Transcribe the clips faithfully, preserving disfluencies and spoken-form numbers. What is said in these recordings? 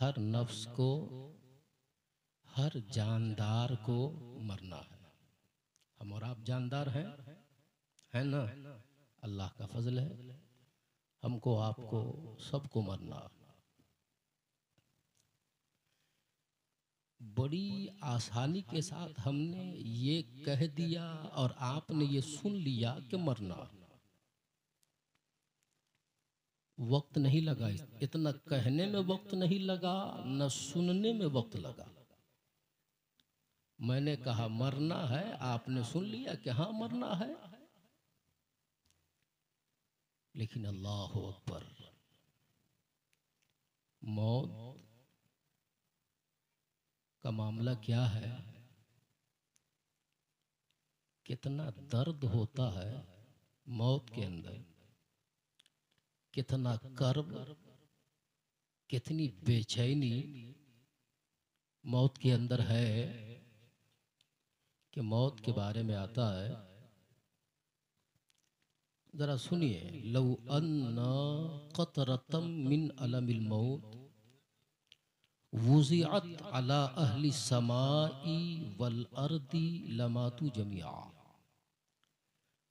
हर नफ्स को, हर जानदार को मरना है। हम और आप जानदार हैं, है ना? अल्लाह का फजल है, हमको आपको सबको मरना। बड़ी आसानी के साथ हमने ये कह दिया और आपने ये सुन लिया कि मरना। वक्त नहीं लगा, इतना कहने में वक्त नहीं लगा, न सुनने में वक्त लगा। मैंने कहा मरना है, आपने सुन लिया कि हाँ मरना है। लेकिन अल्लाह हू अकबर, मौत का मामला क्या है, कितना दर्द होता है मौत के अंदर, कितना कर्ब, कितनी बेचैनी मौत के अंदर है कि मौत के बारे में आता है। जरा सुनिए, लौ अन्ना कतरतम मिन अलमिल मौत वुज़िअत अला अहलि समाई वल अर्दी लमातु जमिया।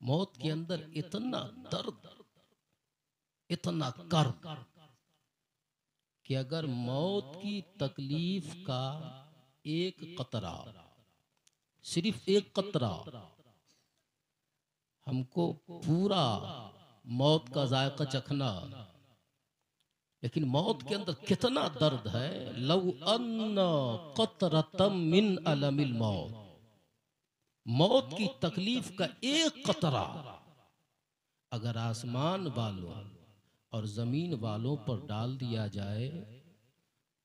मौत के अंदर इतना दर्द, इतना कर्ब कि अगर मौत की तकलीफ का एक कतरा, सिर्फ एक कतरा हमको पूरा मौत का जायका चखना। लेकिन मौत के अंदर कितना दर्द है। लौ अन्ना कतरतम मिन अलमिल मौत, मौत की तकलीफ का एक कतरा अगर आसमान वालों और जमीन वालों पर डाल दिया जाए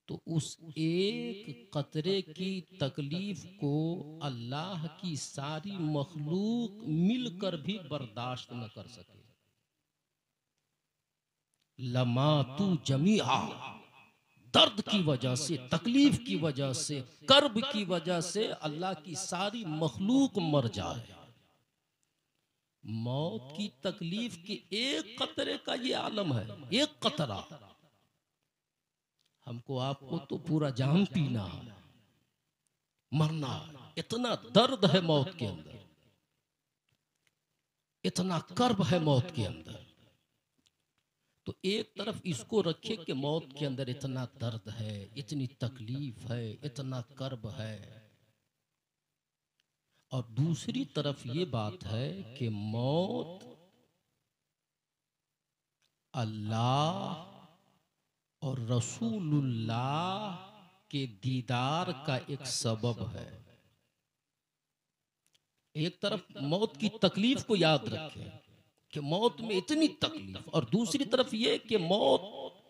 तो उस एक कतरे की तकलीफ को अल्लाह की सारी मखलूक मिलकर भी बर्दाश्त न कर सके। लमातू जमीआ, दर्द की वजह से, तकलीफ की वजह से, कर्ब की वजह से अल्लाह की सारी मखलूक मर जाए। मौत की तकलीफ के एक कतरे का ये आलम है, एक कतरा। हमको आपको तो पूरा जाम पीना, मरना। इतना दर्द है मौत के अंदर, इतना कर्ब है मौत के अंदर। तो एक तरफ इसको रखे कि मौत के अंदर इतना दर्द है, इतनी तकलीफ है, इतना कर्ब है, और दूसरी तरफ ये बात है कि मौत अल्लाह और रसूलुल्लाह के दीदार का एक सबब है। एक तरफ मौत की तकलीफ को याद रखें कि मौत में इतनी तकलीफ, और दूसरी तरफ ये कि मौत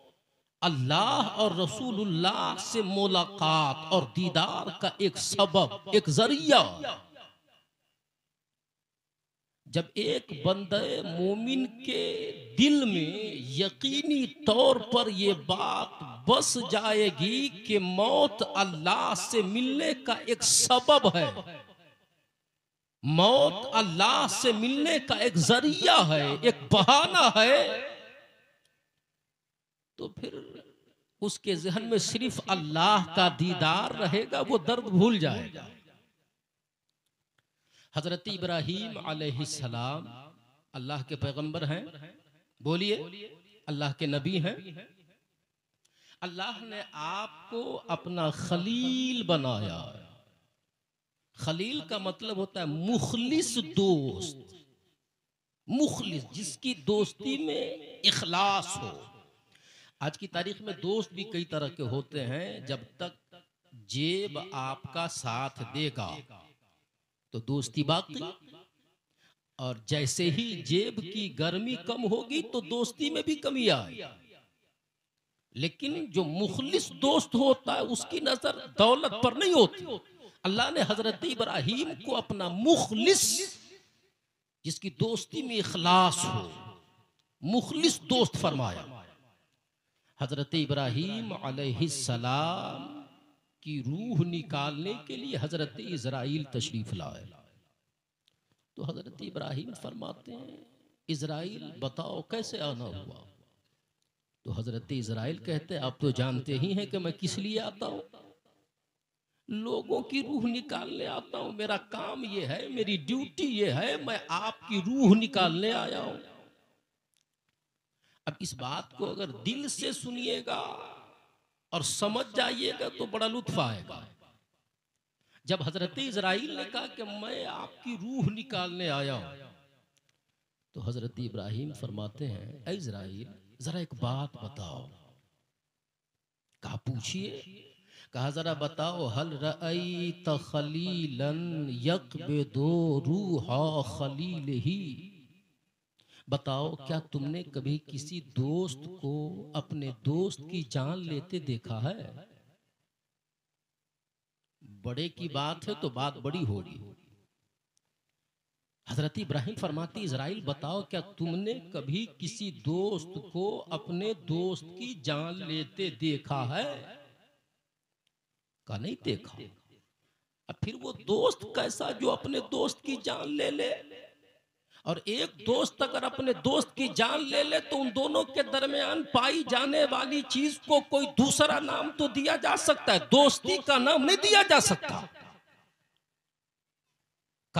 अल्लाह और रसूलुल्लाह से मुलाकात और दीदार का एक सबब, एक जरिया। जब एक बंदे मोमिन के दिल में यकीनी तौर पर ये बात बस जाएगी कि मौत अल्लाह से मिलने का एक सबब है, मौत अल्लाह से मिलने का एक जरिया है, एक बहाना है, तो फिर उसके जहन में सिर्फ अल्लाह का दीदार रहेगा, वो दर्द भूल जाएगा। हजरत इब्राहीम अलैहिस्सलाम अल्लाह के पैगंबर हैं, बोलिए अल्लाह के नबी हैं। अल्लाह ने आपको अपना खलील बनाया। खलील का मतलब होता है मुखलिस दोस्त, मुखलिस, जिसकी दोस्ती में इखलास हो। आज की तारीख में दोस्त भी कई तरह के होते हैं। जब तक जेब आपका साथ देगा तो दोस्ती बाकी, और जैसे ही जेब की गर्मी कम होगी तो दोस्ती में भी कमी आए। लेकिन जो मुखलिस दोस्त होता है उसकी नजर दौलत पर नहीं होती। अल्लाह ने हजरत इब्राहीम को अपना मुखलिस, जिसकी दोस्ती में इखलास हो, मुखलिस दोस्त फरमाया। हजरत इब्राहीम अलैहिस्सलाम की रूह निकालने के लिए हजरत इजराइल तशरीफ लाए। तो हजरत इब्राहीम फरमाते हैं, इजराइल बताओ कैसे आना हुआ? तो हजरत इजराइल कहते आप तो जानते ही हैं कि मैं किस लिए आता हूँ, लोगों की रूह निकालने आता हूँ। मेरा काम ये है, मेरी ड्यूटी ये है, मैं आपकी रूह निकालने आया हूँ। अब इस बात को अगर दिल से सुनिएगा और समझ जाइएगा तो बड़ा लुत्फ आएगा। जब हजरत इजराइल ने कहा कि मैं आपकी रूह निकालने आया हूँ, तो हजरत इब्राहिम फरमाते हैं, ऐ इजराइल जरा एक बात बताओ। कहा पूछिए। कहा जरा बताओ, हल रअयत खलीलन यक़बिदु रूहा खलीलही, बताओ क्या तुमने कभी किसी दोस्त को अपने दोस्त की जान लेते देखा है? बड़े की बात है तो बात बड़ी होगी। हजरत इब्राहिम फरमाते, इजराइल बताओ क्या तुमने कभी किसी दोस्त को अपने दोस्त की जान लेते देखा है? कहा नहीं देखा। अब फिर वो दोस्त कैसा जो अपने दोस्त की जान ले ले? और एक दोस्त अगर अपने दोस्त की जान ले ले तो उन दोनों के दरमियान पाई जाने वाली चीज को कोई दूसरा नाम तो दिया जा सकता है, दोस्ती का नाम नहीं दिया जा सकता।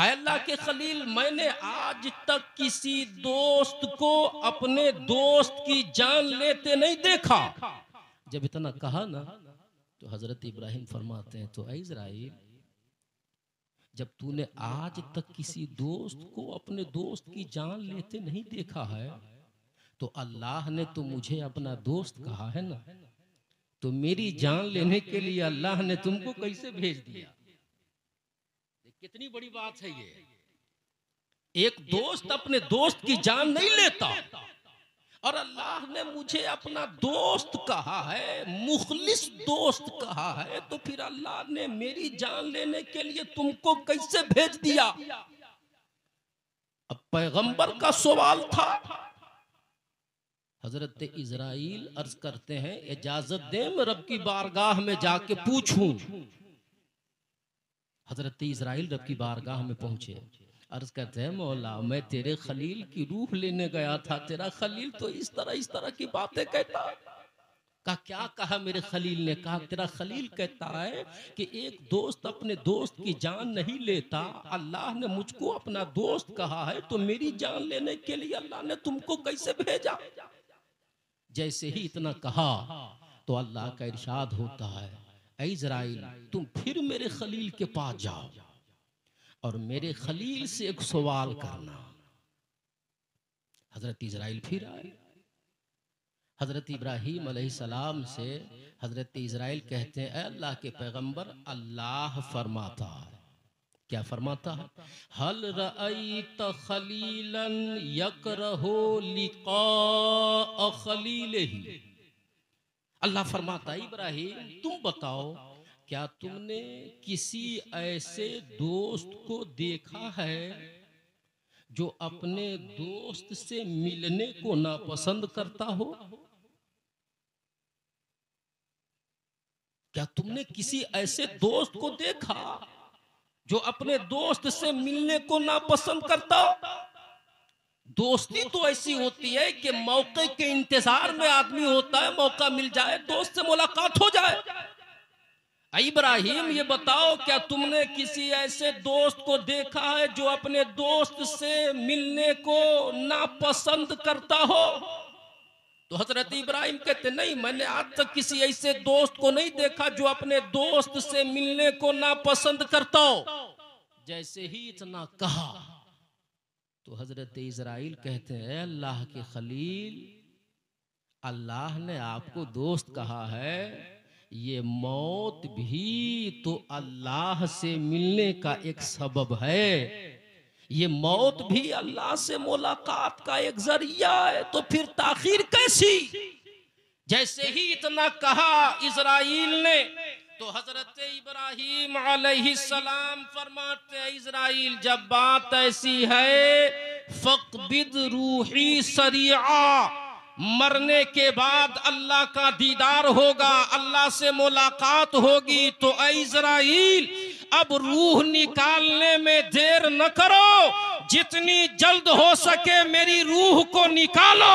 अल्लाह के खलील, मैंने आज तक किसी दोस्त को अपने दोस्त की जान लेते नहीं देखा। जब इतना कहा ना तो हजरत इब्राहिम फरमाते हैं, तो ऐ इजराइल जब तूने आज तक किसी दोस्त को अपने दोस्त की जान लेते नहीं देखा है तो अल्लाह ने तो मुझे अपना दोस्त कहा है ना, तो मेरी जान लेने के लिए अल्लाह ने तुमको कैसे भेज दिया? कितनी बड़ी बात है ये। एक दोस्त अपने दोस्त की जान नहीं लेता और अल्लाह ने मुझे अपना दोस्त कहा है, मुखलिस दोस्त कहा है, तो फिर अल्लाह ने मेरी जान लेने के लिए तुमको कैसे भेज दिया? अब पैगंबर का सवाल था। हजरत इजराइल अर्ज करते हैं, इजाजत दे मैं रब की बारगाह में जाके पूछूं। हजरत इजराइल रब की बारगाह में पहुंचे, अर्ज करते हैं, मौला मैं तेरे खलील की रूह लेने गया था, तेरा खलील तो इस तरह इस तरह की बातें कहता। का क्या कहा मेरे खलील ने? कहा तेरा खलील कहता है कि एक दोस्त अपने दोस्त की जान नहीं लेता, अल्लाह ने मुझको अपना दोस्त कहा है, तो मेरी जान लेने के लिए अल्लाह ने तुमको कैसे भेजा? जैसे ही इतना कहा तो अल्लाह का इरशाद होता है, इजराइल तुम फिर मेरे खलील के पास जाओ और मेरे खलील से एक सवाल करना। हजरत इजराइल फिर आए हजरत इब्राहीम अलैहिस्सलाम से। हजरत इजराइल कहते हैं, ऐ अल्लाह के पैगंबर, अल्लाह फरमाता है, क्या फरमाता है? हल रअयत खलीलन यकरहु लिक़ा खलीलही। अल्लाह फरमाता, इब्राहिम तुम बताओ क्या तुमने किसी ऐसे दोस्त को देखा है जो अपने दोस्त से मिलने को नापसंद करता हो? क्या तुमने किसी ऐसे दोस्त को देखा जो अपने दोस्त से मिलने को नापसंद करता हो? दोस्ती तो ऐसी होती है कि मौके के इंतजार में आदमी होता है, मौका मिल जाए दोस्त से मुलाकात हो जाए। इब्राहिम ये बताओ, क्या तुमने किसी ऐसे दोस्त को देखा है जो अपने दोस्त से मिलने को नापसंद करता हो? तो हजरत इब्राहिम कहते, नहीं, मैंने आज तक किसी ऐसे दोस्त को नहीं देखा जो अपने दोस्त से मिलने को नापसंद करता हो। जैसे ही इतना कहा तो हजरत इजराइल कहते हैं, अल्लाह के खलील, अल्लाह ने आपको दोस्त कहा है, ये मौत भी तो अल्लाह से मिलने का एक सबब है, ये मौत भी अल्लाह से मुलाकात का एक जरिया है, तो फिर ताखीर कैसी? जैसे ही इतना कहा इजराइल ने तो हजरत इब्राहीम अलैहिस्सलाम फरमाते हैं, इजराइल जब बात ऐसी है, फ़क़बिद रूही सरीआ, मरने के बाद अल्लाह का दीदार होगा, अल्लाह से मुलाकात होगी, तो इजराइल अब रूह निकालने में देर न करो, जितनी जल्द हो सके मेरी रूह को निकालो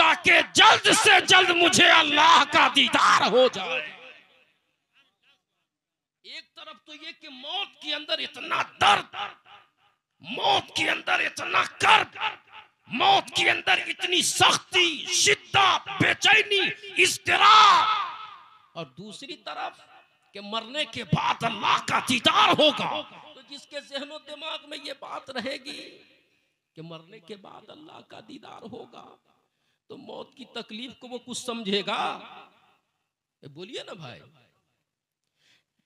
ताकि जल्द से जल्द मुझे अल्लाह का दीदार हो जाए। एक तरफ तो ये कि मौत के अंदर इतना दर्द, मौत के अंदर इतना कर्द, मौत के अंदर इतनी सख्ती, शिद्दत, बेचैनी, इस्तराब, और दूसरी तरफ कि मरने के बाद अल्लाह का दीदार होगा। तो जिसके जहनो दिमाग में ये बात रहेगी कि मरने के बाद अल्लाह का दीदार होगा, तो मौत की तकलीफ को वो कुछ समझेगा? बोलिए ना भाई।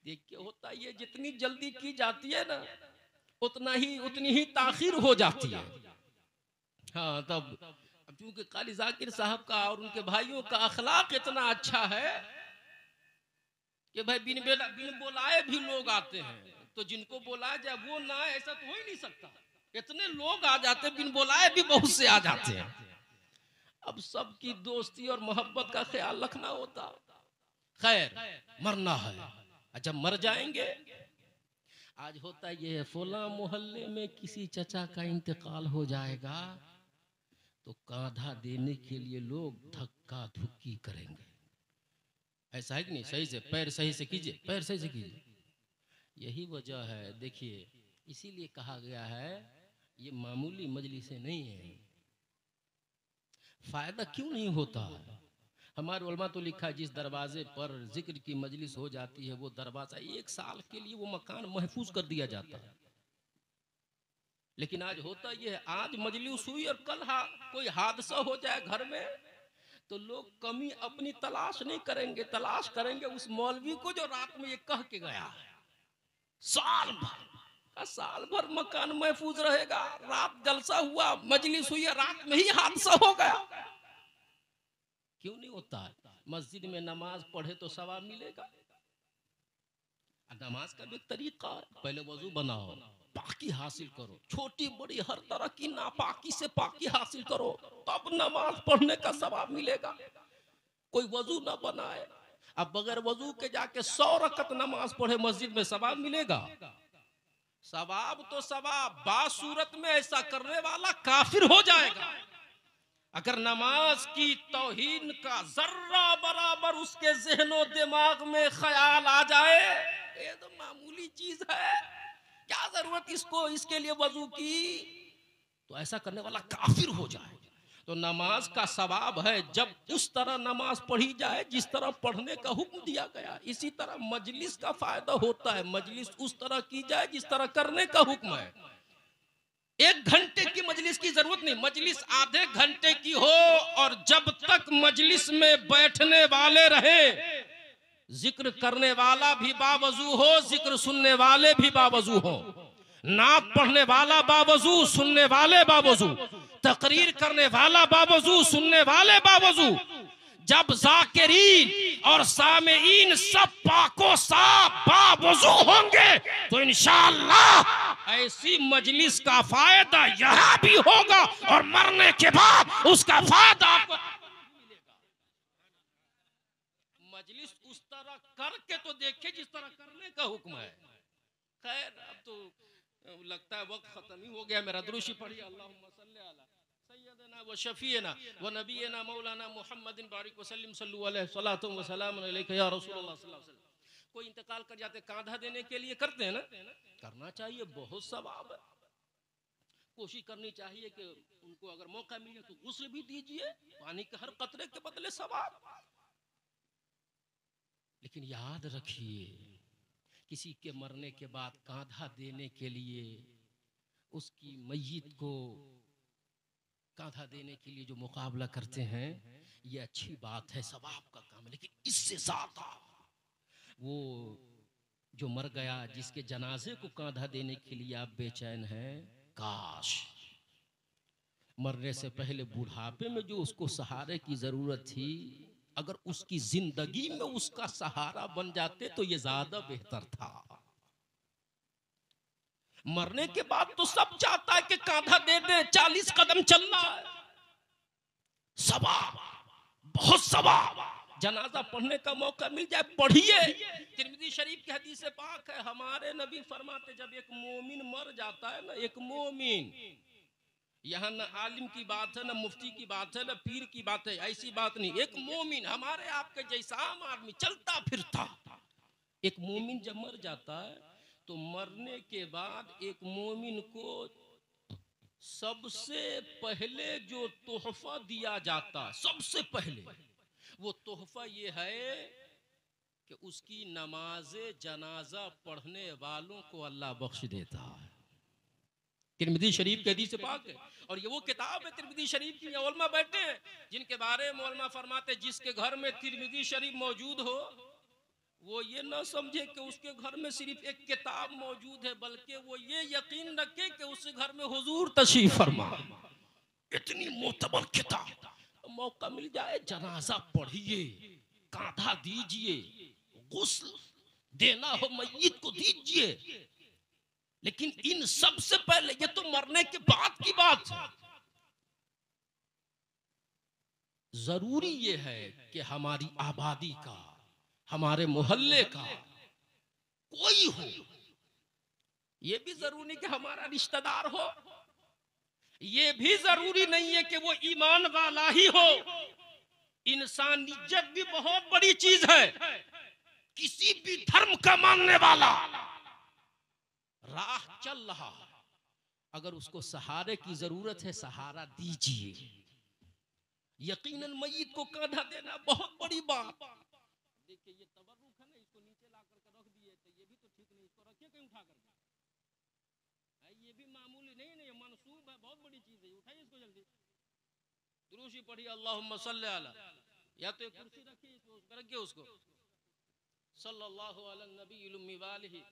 देखिए होता ये जितनी जल्दी की जाती है ना उतना ही उतनी ही ताखिर हो जाती है। हाँ, तब क्योंकि क़ारी ज़ाकिर साहब का और उनके भाइयों का अखलाक इतना अच्छा है कि भाई बिन बिन बुलाए भी लोग आते हैं, तो जिनको बुलाया जाए वो ना आए ऐसा तो हो ही नहीं सकता। इतने लोग आ जाते हैं, बिन बुलाए भी बहुत से आ जाते हैं। अब सबकी दोस्ती और मोहब्बत का ख्याल रखना होता। खैर मरना है, अच्छा मर जाएंगे। आज होता यह है फला मोहल्ले में किसी चचा का इंतकाल हो जाएगा तो कांधा देने के लिए लोग धक्का धुक्की करेंगे। ऐसा है कि नहीं? सही से पैर सही से कीजिए, पैर सही से कीजिए। यही वजह है, देखिए इसीलिए कहा गया है ये मामूली मजलिसें नहीं है। फायदा क्यों नहीं होता है? हमारे उलमा तो लिखा है जिस दरवाजे पर जिक्र की मजलिस हो जाती है वो दरवाज़ा एक साल के लिए वो मकान महफूज कर दिया जाता है। लेकिन आज होता ये है आज मजलिस हुई और कल हा, कोई हादसा हो जाए घर में तो लोग कमी अपनी तलाश नहीं करेंगे, तलाश करेंगे उस मौलवी को जो रात में ये कह के गया है। साल भर का साल भर मकान महफूज रहेगा, रात जलसा हुआ, मजलिस हुई, रात में ही हादसा हो गया। क्यों नहीं होता है? मस्जिद में नमाज पढ़े तो सवाब मिलेगा। नमाज का भी तरीका है, पहले वजू बनाओ, पाकी हासिल करो, छोटी बड़ी हर तरह की नापाकी से पाकी हासिल करो, तब नमाज पढ़ने का सवाब मिलेगा। कोई वजू ना बनाए अब बगैर वजू के जाके सौ रकत नमाज पढ़े मस्जिद में सवाब मिलेगा? सवाब तो सवाब, बासूरत में ऐसा करने वाला काफिर हो जाएगा। अगर नमाज की तौहीन का जर्रा बराबर उसके जहनो दिमाग में ख्याल आ जाए, ये तो मामूली चीज है, क्या जरूरत इसको इसके लिए वजू की, तो ऐसा करने वाला काफिर हो जाए। तो नमाज का सवाब है जब उस तरह नमाज पढ़ी जाए जिस तरह पढ़ने का हुक्म दिया गया। इसी तरह मजलिस का फायदा होता है, मजलिस उस तरह की जाए जिस तरह करने का हुक्म है। एक घंटे की मजलिस की जरूरत नहीं, मजलिस आधे घंटे की हो, और जब तक मजलिस में बैठने वाले रहे, जिक्र करने वाला भी बावजू हो, जिक्र सुनने वाले भी बावजू हो, नात पढ़ने वाला बावजू, सुनने वाले बावजू, तकरीर करने वाला बावजू, सुनने वाले बावजू, जब जाकिरीन और सामेईन सब पाको साफ बावजू होंगे तो इंशाअल्लाह ऐसी मजलिस का फायदा यहाँ भी होगा और मरने के बाद उसका फायदा आपको मिलेगा। मजलिस उस तरह करके तो देखे जिस तरह करने का हुक्म है। खैर अब तो लगता है वक्त खत्म ही हो गया। मेरा दुरूशी पढ़िए। अल्लाहुम्मा सल्ली अला सय्यदना व शफीना व नबीना मौलाना मुहम्मदिन बारिक वसल्लम सल्लल्लाहु अलैहि सलातु व सलाम अलैका या रसूलल्लाह सल्लल्लाहु अलैहि वसल्लम। कोई इंतकाल कर जाते कांधा देने के लिए करते हैं ना, करना चाहिए, बहुत सवाब है। कोशिश करनी चाहिए कि उनको अगर मौका मिले तो गुस्ल भी दीजिए, पानी के हर कतरे के बदले सवाब। लेकिन याद रखिए किसी के मरने के बाद कांधा देने के लिए, उसकी मय्यत को कांधा देने के लिए जो मुकाबला करते हैं ये अच्छी बात है, सवाब का काम है। लेकिन इससे ज्यादा वो जो मर गया जिसके जनाजे को कांधा देने के लिए आप बेचैन हैं, काश मरने से पहले बुढ़ापे में जो उसको सहारे की जरूरत थी अगर उसकी जिंदगी में उसका सहारा बन जाते तो ये ज्यादा बेहतर था। मरने के बाद तो सब चाहता है कि कांधा दे दे, चालीस कदम चलना है, सवाब, बहुत सवाब। जनाजा पढ़ने का मौका मिल जाए, पढ़िए। तिरमिज़ी शरीफ की हदीस पाक है, हमारे नबी फरमाते जब एक मोमिन मर जाता है ना, एक मोमिन यहाँ न आलिम की बात है, न मुफ्ती की बात है, न पीर की बात है, ऐसी बात नहीं। एक मोमिन हमारे आपके जैसा आम आदमी चलता फिरता, एक मोमिन जब मर जाता है तो मरने के बाद एक मोमिन को सबसे पहले जो तोहफा दिया जाता है, सबसे पहले वो तोहफा ये है कि उसकी नमाज जनाजा पढ़ने वालों को अल्लाह बख्श देता है। तिरमिज़ी शरीफ के हदीस पाक है, और ये वो किताब है तिरमिज़ी शरीफ की। उलमा बैठे हैं जिनके बारे में उलमा फरमाते, जिसके घर में तिरमिज़ी शरीफ मौजूद हो वो ये ना समझे कि उसके घर में सिर्फ एक किताब मौजूद है, बल्कि वो ये यकीन रखे कि उस घर में हुजूर तशरीफ फरमा, इतनी मोतबर किताब, मौका मिल जाए जनाजा पढ़िए, कांधा दीजिए, गुस्ल देना हो मय्यत को दीजिए। लेकिन इन सबसे पहले, ये तो मरने के बाद की बात है, जरूरी ये है कि हमारी आबादी का, हमारे मोहल्ले का कोई हो, ये भी जरूरी कि हमारा रिश्तेदार हो, ये भी जरूरी नहीं है कि वो ईमान वाला ही हो। इंसानियत भी बहुत बड़ी चीज है, किसी भी धर्म का मानने वाला राह चल रहा, अगर उसको सहारे की जरूरत है सहारा दीजिए। यकीनन मय्यत को कांधा देना बहुत बड़ी बात। देखिए ये तबर्रुक है ना, इसको नीचे लाकर के रख दिए तो ये भी तो ठीक नहीं, इसको रखिए कहीं उठा कर, ये भी मामूली नहीं है, ये मनसूब है, बहुत बड़ी चीज है, उठाइए इसको जल्दी, दुरूशी पढ़िए अल्लाहुम्मा सल्ली अला, या तो एक कुर्सी रखिए इसको, रखिए उसको सल्लल्लाहु अलैहि नबील मिवालिही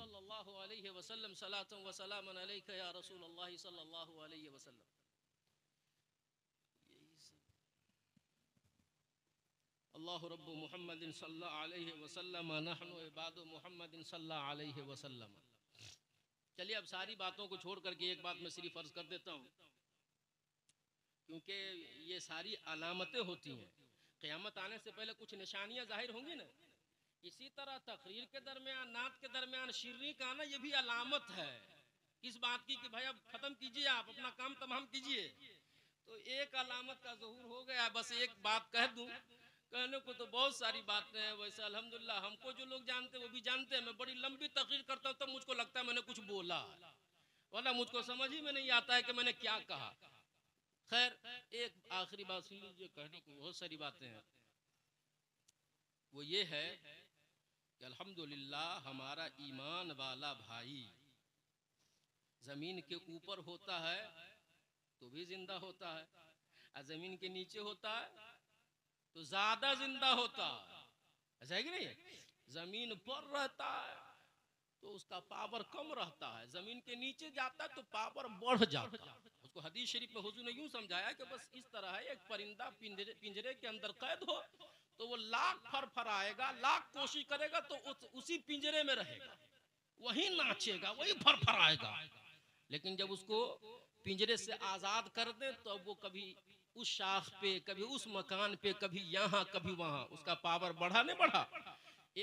सल्लल्लाहु अलैहि वसल्लम सलातन व सलामन अलैका या रसूलल्लाह सल्लल्लाहु अलैहि वसल्लम। अल्लाह रब्बु मुहम्मदिन सल्लल्लाहु अलैहि वसल्लम नहनु इबादु मुहम्मदिन सल्लल्लाहु अलैहि वसल्लम। चलिए अब सारी बातों को छोड़ करके एक बात मैं सिर्फ अर्ज कर देता हूँ, क्योंकि ये सारी अलामतें होती हैं, क़यामत आने से पहले कुछ निशानियाँ जाहिर होंगी ना। इसी तरह तकरीर के दरमियान, नात के दरमियान शिर्री का आना, ये भी अलामत है किस बात की कि भाई अब खत्म कीजिए, आप अपना काम तमाम कीजिए। तो एक अलामत का ज़हूर हो गया। बस एक बात कह दूं, कहने को तो बहुत सारी बातें हैं, वैसे अल्हम्दुलिल्लाह हमको जो लोग जानते हैं वो भी जानते हैं। मैं बड़ी लंबी तकरीर करता हूँ तब तो मुझको लगता है मैंने कुछ बोला, वरना मुझको समझ ही में नहीं आता है कि मैंने क्या कहा। खैर एक आखिरी बात सुन लीजिए, कहने को बहुत सारी बातें हैं, वो ये है कि अल्हम्दुलिल्लाह हमारा ईमान वाला भाई जमीन के ऊपर होता है तो भी जिंदा होता है, और जमीन के नीचे होता है तो ज्यादा जिंदा होता है, ऐसा है कि नहीं। जमीन पर रहता है तो उसका पावर कम रहता है, जमीन के नीचे जाता है तो पावर बढ़ जाता है। उसको हदीस शरीफ में हुजूर ने यूं समझाया कि बस इस तरह है, एक परिंदा पिंजरे, पिंजरे के अंदर कैद हो तो वो लाख फर फर आएगा, लाख कोशिश करेगा तो उस, उसी पिंजरे में रहेगा, वही नाचेगा, वही फर फर आएगा। लेकिन जब उसको पिंजरे से आजाद कर दे तो अब वो कभी उस शाख पे, कभी उस मकान पे, कभी यहाँ कभी वहाँ, उसका पावर बढ़ा नहीं बढ़ा।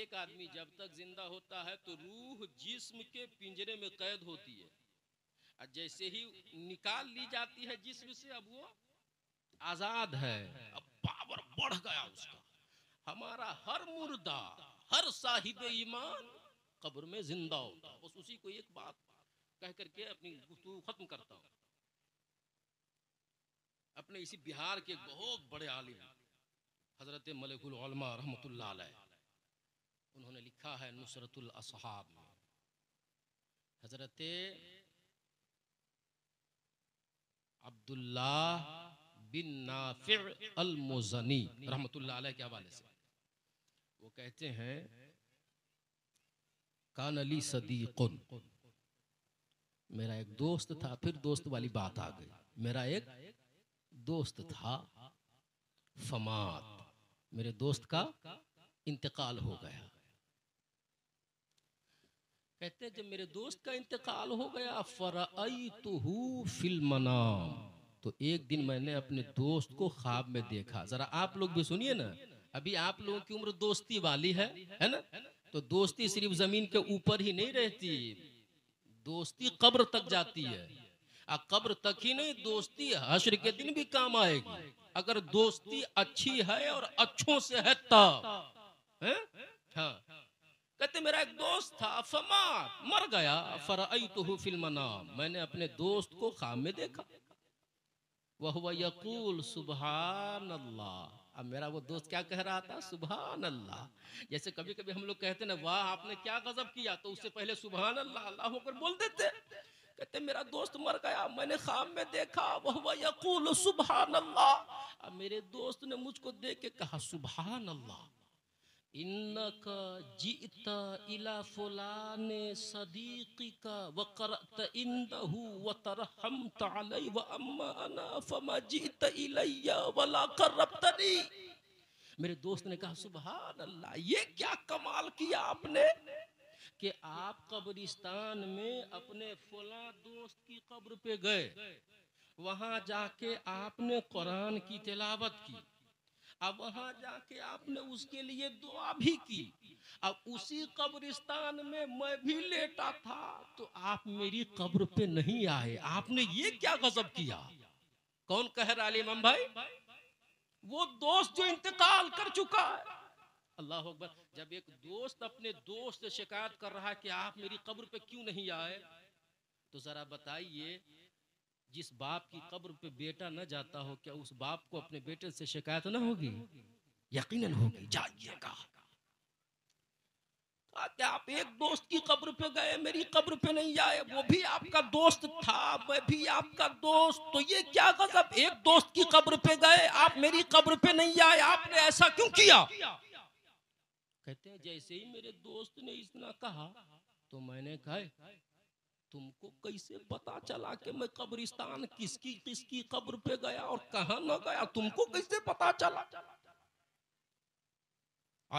एक आदमी जब तक जिंदा होता है तो रूह जिस्म के पिंजरे में कैद होती है, और जैसे ही निकाल ली जाती है जिस्म से अब वो आजाद है, अब पावर बढ़ गया उसका। हमारा हर मुर्दा, हर साहिब ईमान कब्र में जिंदा होता है। बस उसी को एक बात कह करके अपनी गुफ्तगू खत्म करता हूँ। अपने इसी बिहार के बहुत बड़े आलिम हजरत मलिकुल उलमा रहमतुल्लाह अलैह, उन्होंने लिखा है नुसरतुल असहाब में, हजरत अब्दुल्लाह बिन नाफिर अल मुज़नी रहमतुल्लाह अलैह के हवाले से वो कहते हैं, कान अली सदीकुन, मेरा एक दोस्त था। फिर दोस्त वाली बात आ गई, मेरा एक दोस्त था, फमात, मेरे दोस्त का इंतकाल हो गया। कहते हैं जब मेरे दोस्त का इंतकाल हो गया, फरअयतुहु फिल मनाम, तो एक दिन मैंने अपने दोस्त को ख्वाब में देखा। जरा आप लोग भी सुनिए ना, अभी आप लोगों की उम्र दोस्ती वाली है, है ना, तो दोस्ती सिर्फ जमीन के ऊपर ही नहीं रहती, दोस्ती कब्र तक जाती है। कब्र तक ही नहीं, दोस्ती हश्र के दिन भी काम आएगी। अगर दोस्ती अच्छी है और अच्छों से है तब है? हाँ। कहते मेरा एक दोस्त था फमा मर गया, फरअयतुहु फिल मनाम, मैंने अपने दोस्त को ख्वाब में देखा। वहुवा यकूल सुबहान अल्लाह, अब मेरा वो दोस्त क्या कह रहा था, सुबहान अल्लाह। जैसे कभी कभी हम लोग कहते ना वाह आपने क्या गजब किया, तो उससे पहले सुबहान अल्लाह अल्लाह होकर बोल देते। कहते मेरा दोस्त मर गया, मैंने ख्वाब में देखा, वह यकूल सुबहान अल्लाह, अब मेरे दोस्त ने मुझको देख के कहा सुबहान अल्लाह। इन्नका जीता इला फलाने सदीकिका व करअत इनहु व तरहमत अलैहि व अम्मा अना फमा जीता इलैया वला करबतनी। मेरे दोस्त ने कहा सुबहान अल्लाह, ये क्या कमाल किया आपने कि आप कब्रिस्तान में अपने फला दोस्त की कब्र पे गए, वहां जाके आपने कुरान की तिलावत की, अब वहां जाके आपने उसके लिए दुआ भी की। अब उसी कब्रिस्तान में मैं भी लेटा था तो आप मेरी कब्र पे नहीं आए, आपने ये क्या गजब किया। कौन कह रहा है इमाम भाई? वो दोस्त जो इंतकाल कर चुका है। अल्लाह अकबर। जब एक दोस्त अपने दोस्त से शिकायत कर रहा है कि आप मेरी कब्र पे क्यों नहीं आए, तो जरा बताइए जिस बाप की कब्र पे बेटा न जाता हो, क्या उस बाप को अपने बेटे से शिकायत न होगी? यकीनन होगी, जाइएगा। आप एक दोस्त की कब्र पे गए, मेरी कब्र पे नहीं आए, वो भी आपका दोस्त था, मैं भी आपका दोस्त, तो ये क्या गजब। एक दोस्त की कब्र पे गए, आप मेरी कब्र पे नहीं आए, आपने ऐसा क्यों किया? कहते हैं जैसे ही मेरे दोस्त ने इतना कहा तो मैंने कहा तुमको कैसे पता चला कि मैं कब्रिस्तान किसकी किसकी कब्र पे गया और कहां न गया, तुमको कैसे पता चला?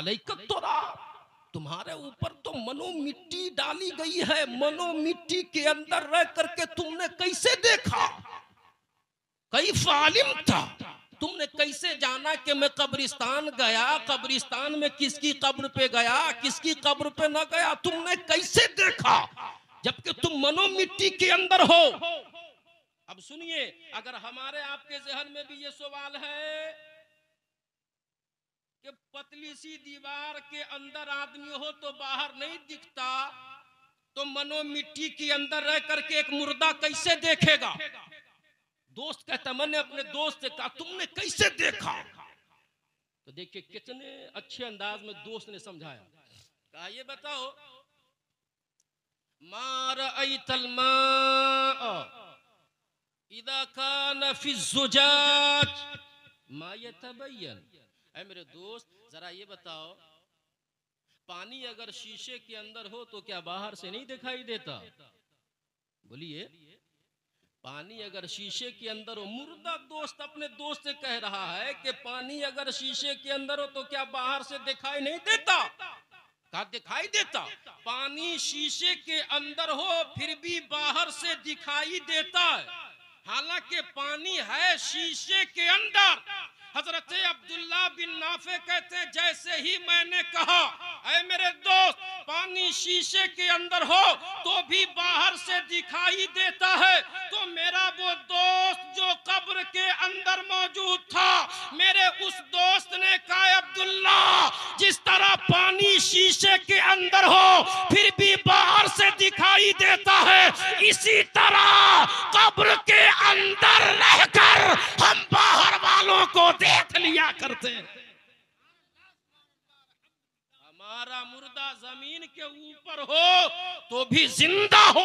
अलैकत तो रहा, तुम्हारे ऊपर तो मनो मिट्टी डाली गई है, मनो मिट्टी के अंदर रह करके तुमने कैसे देखा, कैफा आलिम था, तुमने कैसे जाना कि मैं कब्रिस्तान गया, कब्रिस्तान में किसकी कब्र पे गया, किसकी कब्र पे न गया, तुमने कैसे देखा, जबकि तुम मनो मिट्टी के अंदर हो। अब सुनिए, अगर हमारे आपके जहन में भी ये सवाल है कि पतली सी दीवार के अंदर आदमी हो तो बाहर नहीं दिखता, तो मनो मिट्टी के अंदर रह करके एक मुर्दा कैसे देखेगा? दोस्त कहता मैंने अपने दोस्त से कहा तुमने कैसे देखा। तो देखिए कितने अच्छे अंदाज में दोस्त ने समझाया, कहा ये बताओ मार अयतल मा इदा कान फी जुजाज मा यतबयन। ऐ मेरे दोस्त जरा ये बताओ पानी अगर शीशे के अंदर हो तो क्या बाहर से नहीं दिखाई देता? बोलिए, पानी अगर शीशे के अंदर हो, मुर्दा दोस्त अपने दोस्त से कह रहा है कि पानी अगर शीशे के अंदर हो तो क्या बाहर से दिखाई नहीं देता? कहा दिखाई देता। पानी शीशे के अंदर हो फिर भी बाहर से दिखाई देता है, हालांकि पानी है शीशे के अंदर। हजरत अब्दुल्ला बिन नाफे कहते हैं जैसे ही मैंने कहा ऐ मेरे दोस्त पानी शीशे के अंदर हो तो भी बाहर से दिखाई देता है, तो मेरा वो दोस्त जो कब्र के अंदर मौजूद था, मेरे उस दोस्त ने कहा अब्दुल्ला जिस तरह पानी शीशे के अंदर हो फिर भी बाहर से दिखाई देता है, इसी तरह कब्र के अंदर रहकर हम बाहर वालों को देख लिया करते हैं। हमारा मुर्दा जमीन के ऊपर हो तो भी जिंदा हो।